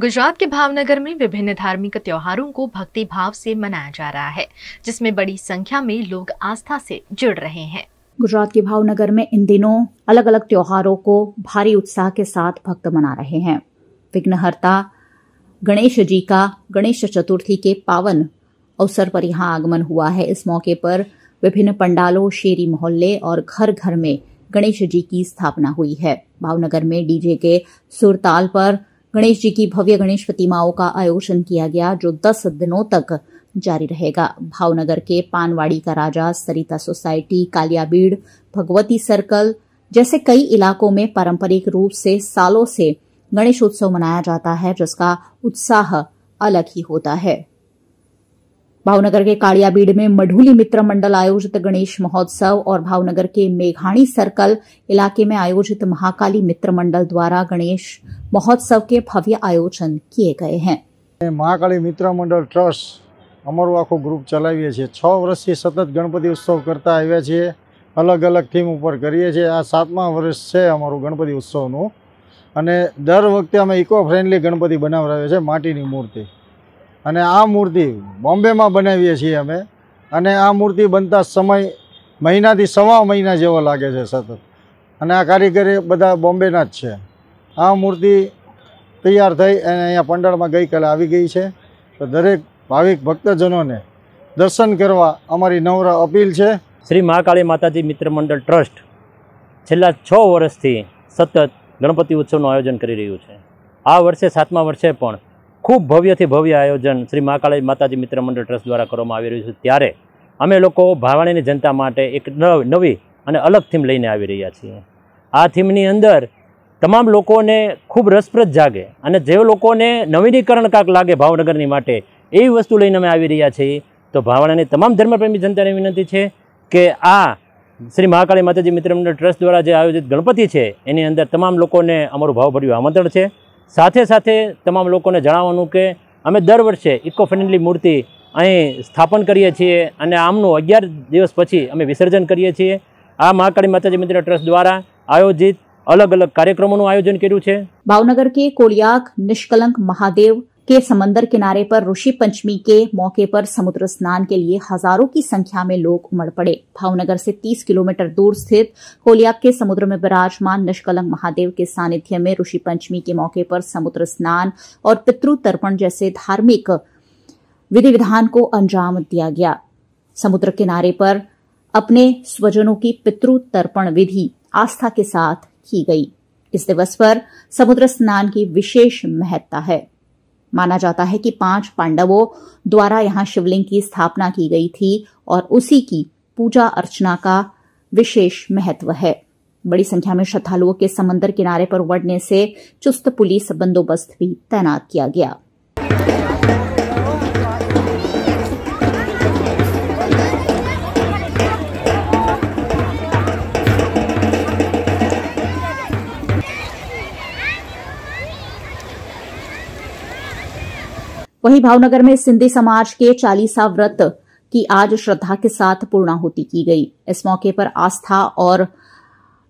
गुजरात के भावनगर में विभिन्न धार्मिक त्योहारों को भक्ति भाव से मनाया जा रहा है, जिसमें बड़ी संख्या में लोग आस्था से जुड़ रहे हैं। गुजरात के भावनगर में इन दिनों अलग अलग त्योहारों को भारी उत्साह के साथ भक्त मना रहे हैं। विघ्नहर्ता गणेश जी का गणेश चतुर्थी के पावन अवसर पर यहाँ आगमन हुआ है। इस मौके पर विभिन्न पंडालों, शेरी मोहल्ले और घर घर में गणेश जी की स्थापना हुई है। भावनगर में डीजे के सुरताल पर गणेश जी की भव्य गणेश प्रतिमाओं का आयोजन किया गया, जो 10 दिनों तक जारी रहेगा। भावनगर के पानवाड़ी का राजा, सरिता सोसाइटी, कालियाबीड़, भगवती सर्कल जैसे कई इलाकों में पारंपरिक रूप से सालों से गणेश उत्सव मनाया जाता है, जिसका उत्साह अलग ही होता है। भावनगर के कालियाबीड़ में मढूली मित्र मंडल आयोजित गणेश महोत्सव और भावनगर के मेघाणी सर्कल इलाके में आयोजित महाकाली मित्र मंडल द्वारा गणेश महोत्सव के भव्य आयोजन किए गए हैं। महाकाली मित्र मंडल ट्रस्ट अमरू आखो ग्रुप चलावीए छे। 6 वर्ष से सतत गणपति उत्सव करता आव्या छे। अलग अलग थीम पर करिए छे। आ 7मा वर्ष छे अमरू गणपति उत्सवनु अने दर वखते अमे इको फ्रेंडली गणपति बनावरावे छे। माटीनी मूर्ति अने आ मूर्ति बॉम्बे में बनावीए छीए अमे। अने आ मूर्ति बनता समय महीना थी सवा महीना जेवो लागे छे सतत। अने आ कारीगर बधा बॉम्बेना ज छे। आ मूर्ति तैयार थई अने अहींया पंडाळमां गईकाले आवी गई छे। तो दरेक भाविक भक्तजनोने दर्शन करवा अमारी नम्र अपील छे। श्री महाकाली माताजी मित्र मंडल ट्रस्ट छेल्ला 6 वर्षथी सतत गणपति उत्सवनुं आयोजन करी रह्युं छे। आ वर्षे 7मा वर्षे पण खूब भव्य थी भव्य आयोजन श्री महाकाली माताजी मित्र मंडल ट्रस्ट द्वारा करवामां आवी रह्युं छे। त्यारे अमे लोको भावाणीनी जनता माटे एक नवी अने अलग थीम लईने आवी रह्या छीए। आ थीमनी अंदर तमाम लोकोने खूब रसप्रद जागे अने जे लोकोने नवीनीकरण कांक लागे भावनगरनी माटे एवी वस्तु लईने अमे आवी रह्या छीए। तो भावाणानी तमाम धर्मप्रेमी जनताने विनंती छे के आ श्री महाकाली माताजी मित्र मंडल ट्रस्ट द्वारा जे आयोजित गणपति छे एनी अंदर तमाम लोकोने अमारुं भावभर्युं आमंत्रण छे। साथे साथे तमाम लोकोने जणाववानुं के अमे दर वर्षे इको फ्रेंडली मूर्ति अहीं स्थापन करीए छीए अने आमनुं 11 दिवस पछी अमे विसर्जन करीए छीए। आ महाकाली माताजी मंदिर ट्रस्ट द्वारा आयोजित अलग अलग कार्यक्रमोनुं आयोजन कर्युं छे। भावनगर के कोलियाक निष्कलंक महादेव के समंदर किनारे पर ऋषि पंचमी के मौके पर समुद्र स्नान के लिए हजारों की संख्या में लोग उमड़ पड़े। भावनगर से 30 किलोमीटर दूर स्थित कोलियाक के समुद्र में विराजमान निष्कलंक महादेव के सानिध्य में ऋषि पंचमी के मौके पर समुद्र स्नान और पितृ तर्पण जैसे धार्मिक विधि विधान को अंजाम दिया गया। समुद्र किनारे पर अपने स्वजनों की पितृ तर्पण विधि आस्था के साथ की गई। इस दिवस पर समुद्र स्नान की विशेष महत्ता है। माना जाता है कि 5 पांडवों द्वारा यहाँ शिवलिंग की स्थापना की गई थी और उसी की पूजा अर्चना का विशेष महत्व है। बड़ी संख्या में श्रद्धालुओं के समंदर किनारे पर उमड़ने से चुस्त पुलिस बंदोबस्त भी तैनात किया गया। वहीं भावनगर में सिंधी समाज के 40वां व्रत की आज श्रद्धा के साथ पूर्णाहुति की गई। इस मौके पर आस्था और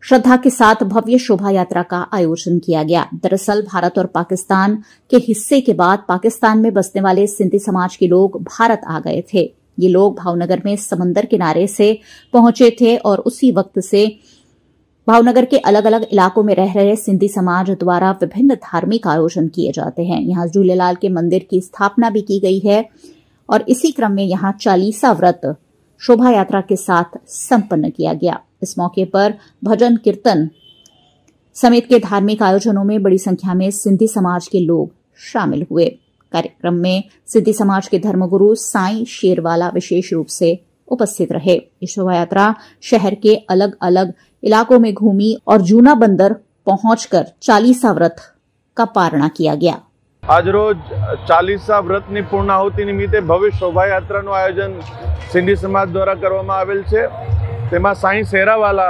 श्रद्धा के साथ भव्य शोभा यात्रा का आयोजन किया गया। दरअसल भारत और पाकिस्तान के हिस्से के बाद पाकिस्तान में बसने वाले सिंधी समाज के लोग भारत आ गए थे। ये लोग भावनगर में समंदर किनारे से पहुंचे थे और उसी वक्त से भावनगर के अलग अलग इलाकों में रह रहे सिंधी समाज द्वारा विभिन्न धार्मिक आयोजन किए जाते हैं। यहाँ झूलेलाल के मंदिर की स्थापना भी की गई है और इसी क्रम में यहाँ 40वां व्रत शोभा यात्रा के साथ संपन्न किया गया। इस मौके पर भजन कीर्तन समेत के धार्मिक आयोजनों में बड़ी संख्या में सिंधी समाज के लोग शामिल हुए। कार्यक्रम में सिंधी समाज के धर्मगुरु साईं शेरवाला विशेष रूप से उपस्थित रहे। ये शोभा यात्रा शहर के अलग अलग इलाकों में घूमी और जूना बंदर पहुंचकर 40वां व्रत का पारणा किया गया। आज रोज 40वां व्रत ની પૂર્ણાહુતિ નિમિત્તે ભવ્ય શોભાયાત્રાનું આયોજન સિંધી સમાજ દ્વારા કરવામાં આવેલ છે। તેમાં સાઈ શેરાવાલા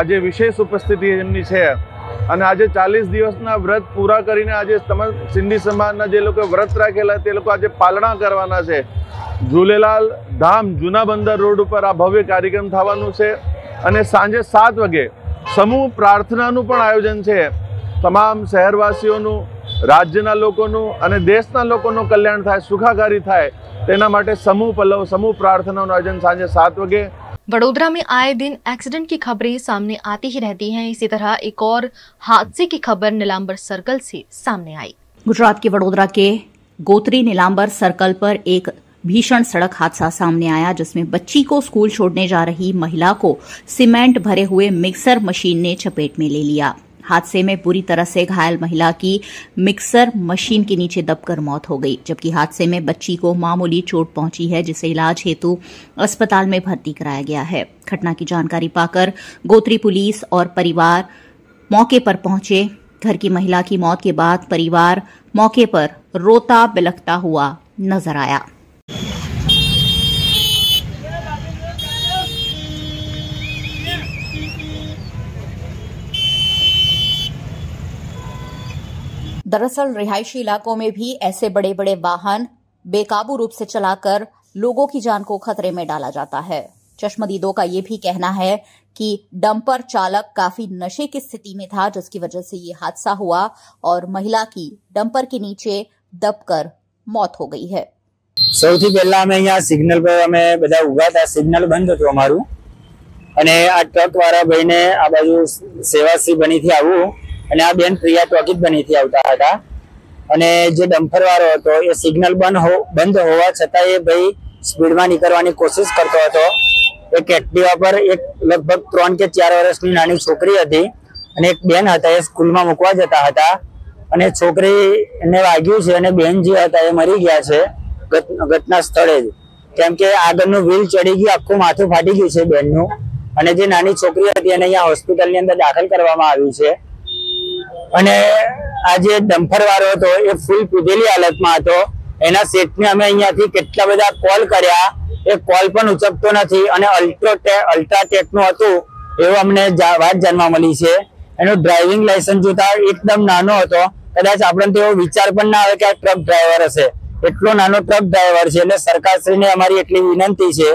આજે વિશેષ ઉપસ્થિતિ એમની છે અને આજે 40 દિવસના વ્રત પૂરા કરીને આજે તમામ સિંધી સમાજના જે લોકો વ્રત રાખેલા તે લોકો આજે પાલણા કરવાના છે। झूलेलाल धाम जूना बंदर रोड पर आ भव्य कार्यक्रम थावानो छे अने सांजे 7 वागे समूह प्रार्थनानुं पण आयोजन छे। तमाम शहरवासीओनुं રાજ્યના લોકોનું અને દેશના લોકોનું કલ્યાણ થાય, સુખાકારી થાય તેના માટે સમૂહ પલ્લવ, સમૂહ પ્રાર્થનાનું આયોજન સાંજે 7 વાગે। वडोदरा में आए दिन एक्सीडेंट की खबरें सामने आती ही रहती हैं। इसी तरह एक और हादसे की खबर नीलांबर सर्कल से सामने आई। गुजरात के वडोदरा के गोत्री नीलांबर सर्कल पर एक भीषण सड़क हादसा सामने आया, जिसमें बच्ची को स्कूल छोड़ने जा रही महिला को सीमेंट भरे हुए मिक्सर मशीन ने चपेट में ले लिया। हादसे में बुरी तरह से घायल महिला की मिक्सर मशीन के नीचे दबकर मौत हो गई, जबकि हादसे में बच्ची को मामूली चोट पहुंची है, जिसे इलाज हेतु अस्पताल में भर्ती कराया गया है। घटना की जानकारी पाकर गोत्री पुलिस और परिवार मौके पर पहुंचे। घर की महिला की मौत के बाद परिवार मौके पर रोता बिलखता हुआ नजर आया। दरअसल रिहायशी इलाकों में भी ऐसे बड़े बड़े वाहन बेकाबू रूप से चलाकर लोगों की जान को खतरे में डाला जाता है। चश्मदीदों का ये भी कहना है कि डंपर चालक काफी नशे की स्थिति में था, जिसकी वजह से ये हादसा हुआ और महिला की डंपर के नीचे दबकर मौत हो गई है। સૌથી પહેલા અમે અહીંયા સિગ્નલ પર અમે બધા ઊભા હતા, સિગ્નલ બંધ હતું અમારું, અને આ ટ્રકવાળા ભાઈને આ બાજુ સેવાસી બનીથી આવું અને આ બેન પ્રિયા ટોકીત બનીથી આવતા હતા, અને જે ડમ્ફરવાળો હતો એ સિગ્નલ બંધ હોવા છતાં એ ભાઈ સ્પીડમાં નીકળવાની કોશિશ કરતો હતો। એક એક્ટિવા પર એક લગભગ 3 કે 4 વર્ષની નાની છોકરી હતી અને એક બેન હતા, એ સ્કૂલમાં મૂકવા જતા હતા અને છોકરીને વાગ્યું છે અને બેન જે હતા એ મરી ગયા છે ઘટના સ્થળે જ, કેમ કે આગળનું વ્હીલ ચડી ગયું, આખું માથું ફાટી ગયું છે બેનનું, અને જે નાની છોકરી હતી એને અહીંયા હોસ્પિટલની અંદર દાખલ કરવામાં આવી છે। ड्राइविंग लाइसेंस जोता एकदम नानो हतो, कदाच आपणे विचार पण ना आवे के आ ट्रक ड्राइवर हशे, एटलो नानो ट्रक ड्राइवर छे। एटले सरकारश्रीने अमारी एटली विनंती छे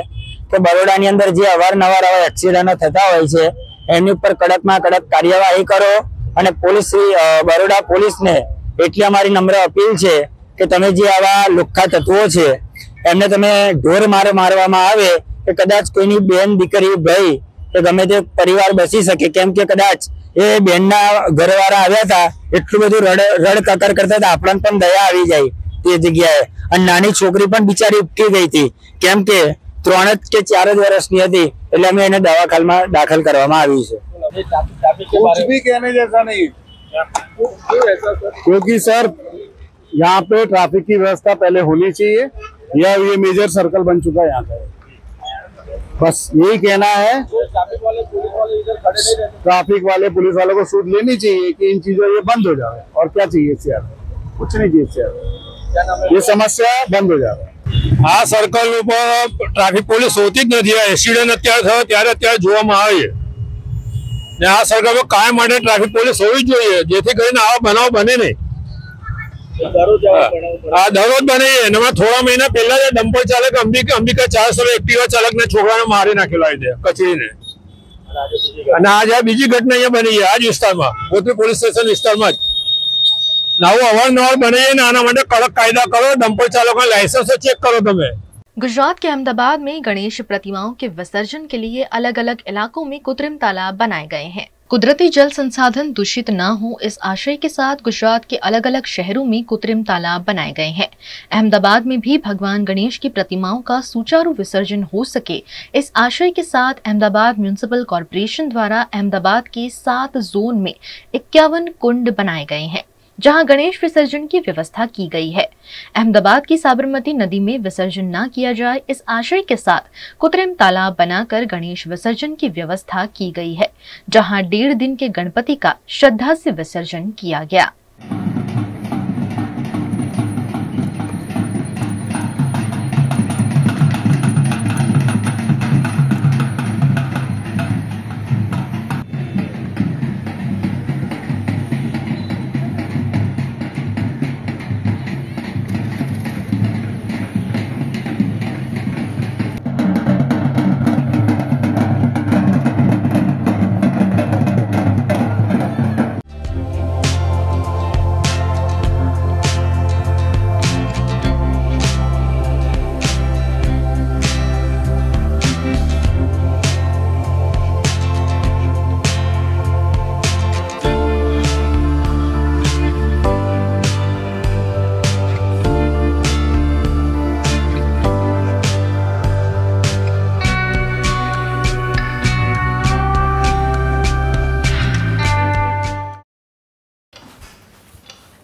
के बरोडानी अंदर जे अवारनवार आवा एक्सिडेंटो थता होय छे एनी उपर कड़कमां कड़क कार्यवाही करो। बरोडा पुलिस ने एटली अमारी नम्र अपील छे के तमे जे आवा લુખ્ખા તત્વો છે એમને તમે ઢોર માર મારવામાં આવે કે કદાચ કોઈની બેન દીકરી ભાઈ કે ગમે તે પરિવાર બચી શકે, કેમ કે કદાચ એ બેનના ઘરવાળા આવ્યા હતા, એટલું બધું રડ કકર કરતા હતા, આપણને પણ દયા આવી જાય તે જગ્યાએ। અને નાની છોકરી પણ બિચારી ઉપકી ગઈ હતી, કેમ કે 3 કે 4 વર્ષની હતી, એટલે અમે એને દવાખાનામાં દાખલ કરવામાં આવી છે। कुछ भी कहने जैसा नहीं, क्योंकि सर यहाँ पे ट्रैफिक की व्यवस्था पहले होनी चाहिए, या ये मेजर सर्कल बन चुका है यहाँ पे, बस यही कहना है। ट्रैफिक वाले पुलिस वालों को सूद लेनी चाहिए कि इन चीजों ये बंद हो जाए, और क्या चाहिए इससे आगे, कुछ नहीं चाहिए इससे आगे, ये समस्या बंद हो जाए। आ सर्कल पर ट्रैफिक पुलिस होती नहीं है, एक्सिडेंट अत्यार त्यारे अत्यार जोवामां आवे छे। આ સરકાર પર કાયમ માટે ટ્રાફિક પોલીસ હોવી જોઈએ, જેથી કરીને આવા બનાવ બને નહીં। આ દરરોજ બને છે, એમાં થોડા મહિના પહેલા જ ડમ્પર ચાલક અંબિકા 400 એક્ટિવા ચાલકને છોકરાને મારી નાખેલો છે કચરીને, અને આજે આ બીજી ઘટના અહીંયા બની છે આ જ વિસ્તારમાં, ગોત્રી પોલીસ સ્ટેશન વિસ્તારમાં જ। આવું અવારનવાર બને છે ને આના માટે કડક કાયદા કરો, ડમ્પર ચાલકોના લાયસન્સ ચેક કરો તમે। गुजरात के अहमदाबाद में गणेश प्रतिमाओं के विसर्जन के लिए अलग अलग इलाकों में कृत्रिम तालाब बनाए गए हैं। कुदरती जल संसाधन दूषित न हो, इस आशय के साथ गुजरात के अलग अलग शहरों में कृत्रिम तालाब बनाए गए हैं। अहमदाबाद में भी भगवान गणेश की प्रतिमाओं का सुचारू विसर्जन हो सके, इस आशय के साथ अहमदाबाद म्युनिसिपल कॉरपोरेशन द्वारा अहमदाबाद के 7 जोन में 51 कुंड बनाए गए हैं, जहां गणेश विसर्जन की व्यवस्था की गई है। अहमदाबाद की साबरमती नदी में विसर्जन न किया जाए, इस आशय के साथ कृत्रिम तालाब बनाकर गणेश विसर्जन की व्यवस्था की गई है, जहां 1.5 दिन के गणपति का श्रद्धा से विसर्जन किया गया।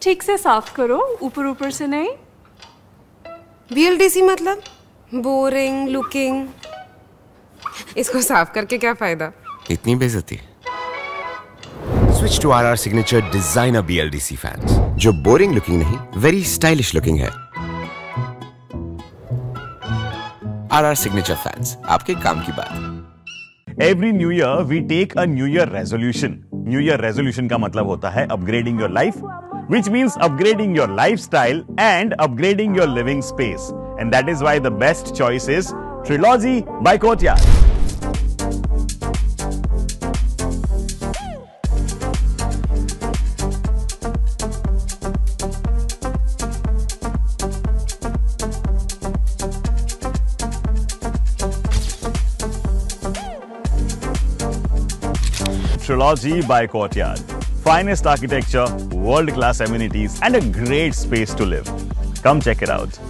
ठीक से साफ करो, ऊपर ऊपर से नहीं। BLDC मतलब बोरिंग लुकिंग, इसको साफ करके क्या फायदा? इतनी बेइज्जती। Switch to RR signature designer BLDC fans, जो boring looking नहीं, very stylish looking है। RR signature fans, आपके काम की बात। Every new year we take a new year resolution. New year resolution का मतलब होता है upgrading your life, which means upgrading your lifestyle and upgrading your living space. And that is why the best choice is Trilogy by Courtyard. Trilogy by Courtyard. Finest architecture, world-class amenities and a great space to live. Come check it out.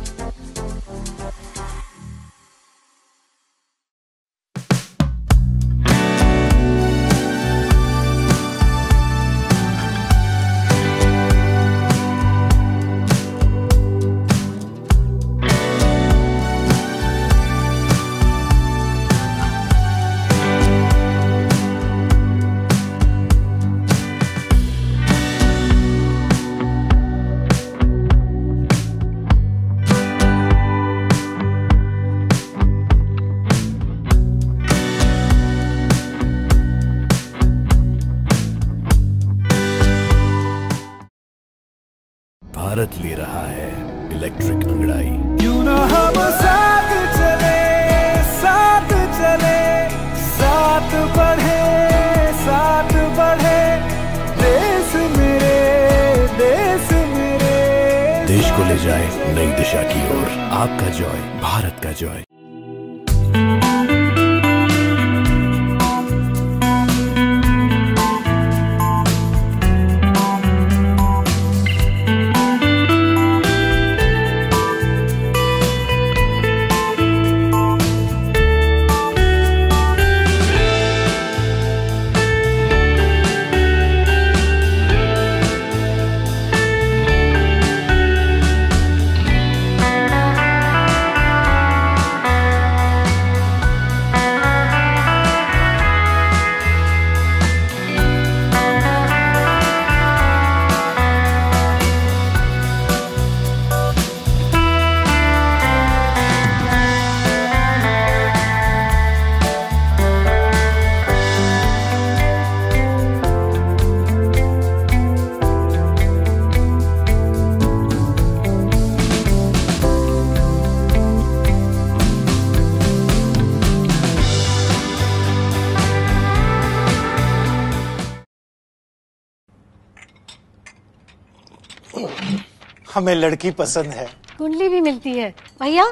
हमें लड़की पसंद है। कुंडली भी मिलती है भैया।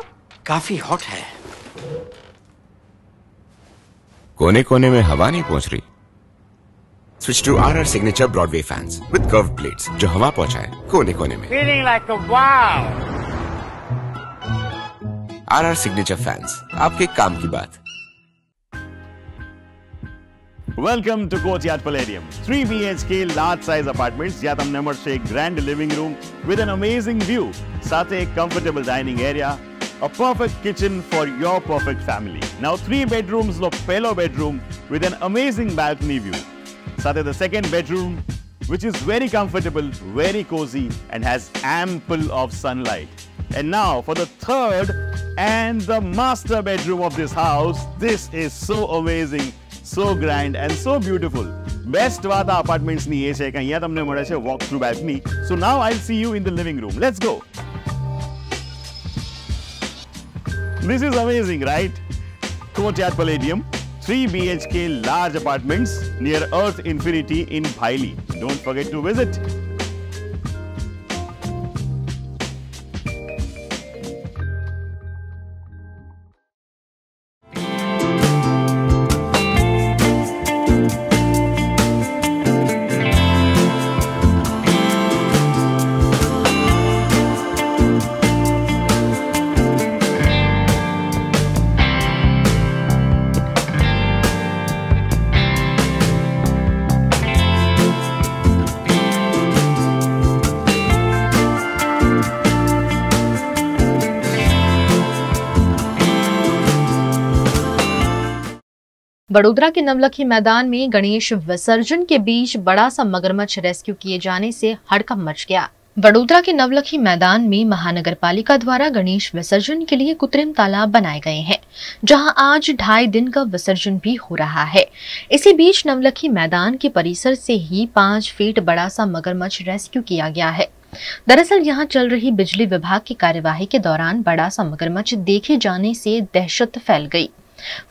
काफी हॉट है। कोने कोने में हवा नहीं पहुंच रही। Switch to RR signature Broadway fans with curved plates जो हवा पहुंचाए कोने कोने में। Feeling like a wow. RR signature fans आपके काम की बात। Welcome to Courtyard Palladium. 3 BHK large-size apartments या तुमने मर्चे एक grand living room with an amazing view, साथ एक comfortable dining area, a perfect kitchen for your perfect family. Now 3 bedrooms लो पहला bedroom with an amazing balcony view, साथ the second bedroom which is very comfortable, very cozy and has ample of sunlight. And now for the third and the master bedroom of this house, this is so amazing. So grand and so beautiful. Best वादा apartments नहीं है कहीं या तुमने मरे से walk through balcony. So now I'll see you in the living room. Let's go. This is amazing, right? Courtyard Palladium, 3 BHK large apartments near Earth Infinity in Bhaili. Don't forget to visit. Vadodara के नवलखी मैदान में गणेश विसर्जन के बीच बड़ा सा मगरमच्छ rescue किए जाने से हड़कंप मच गया। वडोदरा के नवलखी मैदान में महानगरपालिका द्वारा गणेश विसर्जन के लिए कृत्रिम तालाब बनाए गए हैं, जहां आज 2.5 दिन का विसर्जन भी हो रहा है। इसी बीच नवलखी मैदान के परिसर से ही 5 फीट बड़ा सा मगरमच्छ रेस्क्यू किया गया है। दरअसल यहां चल रही बिजली विभाग की कार्यवाही के दौरान बड़ा सा मगरमच्छ देखे जाने से दहशत फैल गई।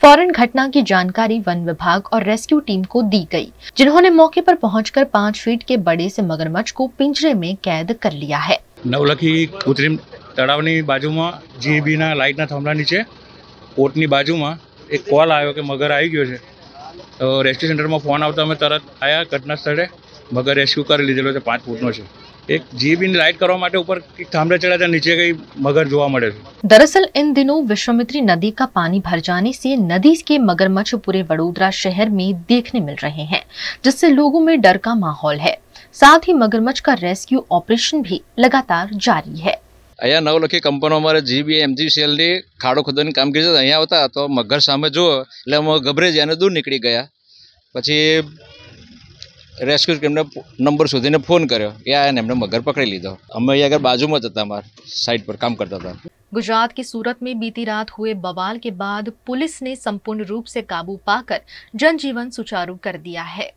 फौरन घटना की जानकारी वन विभाग और रेस्क्यू टीम को दी गई, जिन्होंने मौके पर पहुंचकर 5 फीट के बड़े से मगरमच्छ को पिंजरे में कैद कर लिया है। नवलखी कृत्रिम तड़ावनी बाजूमा जीबीना लाइटना थंभला नीचे कोर्टनी बाजूमा एक कॉल आयो के मगर आई गयो छे। तो रेस्क्यू सेंटर में फोन आवता अमे तरत आया घटना स्थळे। मगर रेस्क्यू कर लीधेलो छे, 5 फूटनो छे। एक जीबीन लाइट करवा माटे ऊपर थांबले चढ़ा था, नीचे गई मगर जोवा मळे। दरअसल इन दिनों विश्वामित्री नदी का पानी भर जाने से नदी के मगरमच्छ पूरे वडोदरा शहर में देखने मिल रहे हैं, जिससे लोगों में डर का माहौल है। साथ ही मगरमच्छ का रेस्क्यू ऑपरेशन भी लगातार जारी है। अँ नवलखी कंपनी अमारे जीबी एमजीसीएल खाड़ो खोदवानी कामगीरी अहीं आवता तो मगर सामे जो एटले अमे गभराई गया अने दूर नीकळी गया। पछी रेस्क्यू टीमने नंबर सुधीने फोन कर्यो, एमने मगर पकड़ी लीधो। अमे अगर बाजूमां ज हता, मार साइड पर काम करता था। गुजरात के सूरत में बीती रात हुए बवाल के बाद पुलिस ने संपूर्ण रूप से काबू पाकर जनजीवन सुचारू कर दिया है।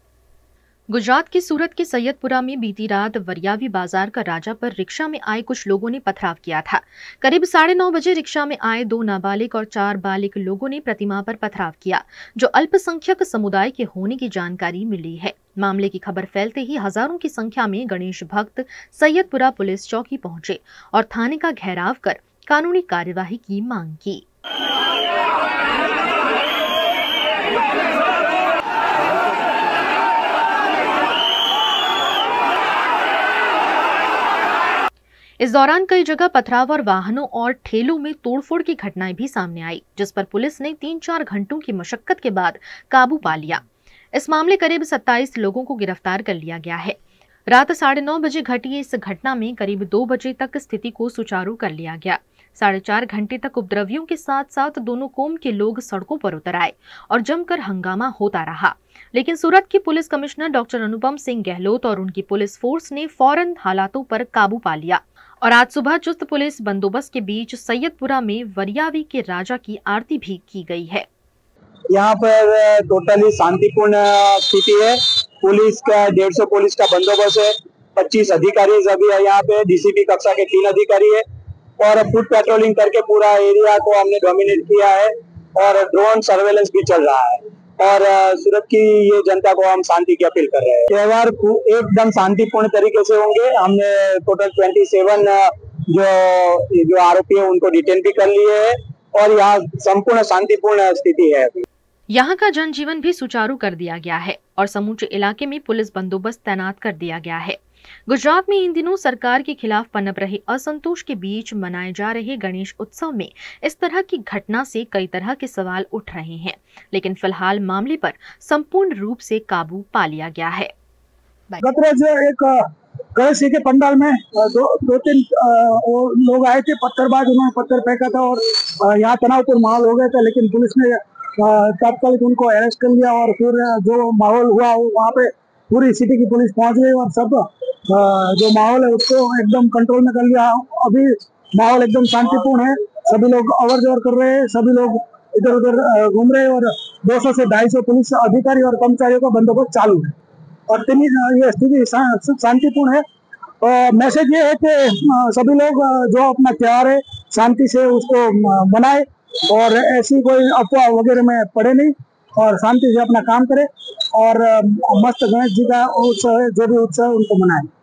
गुजरात के सूरत के सैयदपुरा में बीती रात वरियावी बाजार का राजा पर रिक्शा में आए कुछ लोगों ने पथराव किया था। करीब 9:30 बजे रिक्शा में आए 2 नाबालिग और 4 बालिग लोगों ने प्रतिमा पर पथराव किया, जो अल्पसंख्यक समुदाय के होने की जानकारी मिली है। मामले की खबर फैलते ही हजारों की संख्या में गणेश भक्त सैयदपुरा पुलिस चौकी पहुंचे और थाने का घेराव कर कानूनी कार्यवाही की मांग की। इस दौरान कई जगह पथराव और वाहनों और ठेलों में तोड़फोड़ की घटनाएं भी सामने आई, जिस पर पुलिस ने 3-4 घंटों की मशक्कत के बाद काबू पा लिया। इस मामले करीब 27 लोगों को गिरफ्तार कर लिया गया है। रात 9:30 बजे घटी इस घटना में करीब 2 बजे तक स्थिति को सुचारू कर लिया गया। 4.5 घंटे तक उपद्रवियों के साथ साथ दोनों कौम के लोग सड़कों पर उतर आए और जमकर हंगामा होता रहा, लेकिन सूरत के police commissioner doctor Anupam Singh Gehlot और उनकी पुलिस फोर्स ने फौरन हालातों पर काबू पा लिया और आज सुबह चुस्त पुलिस बंदोबस्त के बीच सैयदपुरा में वरियावी के राजा की आरती भी की गई है। यहाँ पर टोटली शांतिपूर्ण स्थिति है। पुलिस का 150 पुलिस का बंदोबस्त है। 25 अधिकारी सभी है यहाँ पे। डीसीपी कक्षा के 3 अधिकारी है और फुट पेट्रोलिंग करके पूरा एरिया को हमने डोमिनेट किया है और ड्रोन सर्वेलेंस भी चल रहा है और सूरत की ये जनता को हम शांति की अपील कर रहे हैं। त्यौहार एकदम शांतिपूर्ण तरीके से होंगे। हमने टोटल 27 जो आरोपी है उनको डिटेन भी कर लिए है और यहाँ संपूर्ण शांतिपूर्ण स्थिति है। यहाँ का जनजीवन भी सुचारू कर दिया गया है और समूचे इलाके में पुलिस बंदोबस्त तैनात कर दिया गया है। गुजरात में इन दिनों सरकार के खिलाफ पनप रहे असंतोष के बीच मनाए जा रहे गणेश उत्सव में इस तरह की घटना से कई तरह के सवाल उठ रहे हैं, लेकिन फिलहाल मामले पर संपूर्ण रूप से काबू पा लिया गया है। एक गणेश जी के पंडाल में 2-3 लोग आए थे, पत्थरबाज, उन्होंने पत्थर फेंका था और यहाँ तनावपूर्ण माहौल हो गया था, लेकिन पुलिस ने तात्कालिक उनको अरेस्ट कर लिया और फिर जो माहौल हुआ वहाँ पे पूरी सिटी की पुलिस पहुंच गई और सब जो माहौल है उसको एकदम कंट्रोल में कर लिया। अभी माहौल एकदम शांतिपूर्ण है। सभी लोग अवर जवर कर रहे हैं, सभी लोग इधर उधर घूम रहे हैं और 200 से 250 पुलिस अधिकारी और कर्मचारियों का बंदोबस्त चालू है और ये स्थिति शांतिपूर्ण है। मैसेज ये है कि सभी लोग जो अपना त्यौहार है शांति से उसको मनाए और ऐसी कोई अफवाह वगैरह में पड़े नहीं और शांति से अपना काम करे और मस्त गणेश जी का उत्सव है, जो भी उत्सव है उनको मनाए।